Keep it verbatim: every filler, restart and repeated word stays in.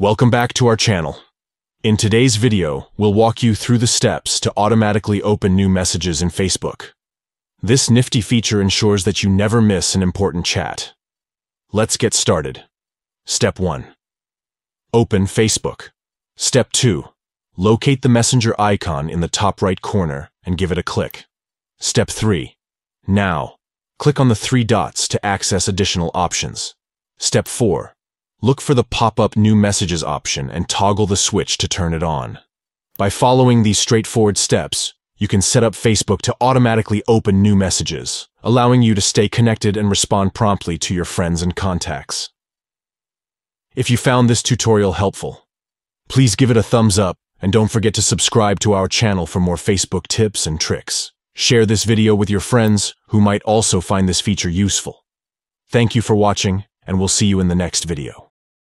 Welcome back to our channel. In today's video, we'll walk you through the steps to automatically open new messages in Facebook. This nifty feature ensures that you never miss an important chat. Let's get started. Step one. Open Facebook. Step two. Locate the Messenger icon in the top right corner and give it a click. Step three. Now, click on the three dots to access additional options. Step four. Look for the pop-up New Messages option and toggle the switch to turn it on. By following these straightforward steps, you can set up Facebook to automatically open new messages, allowing you to stay connected and respond promptly to your friends and contacts. If you found this tutorial helpful, please give it a thumbs up and don't forget to subscribe to our channel for more Facebook tips and tricks. Share this video with your friends who might also find this feature useful. Thank you for watching, and we'll see you in the next video.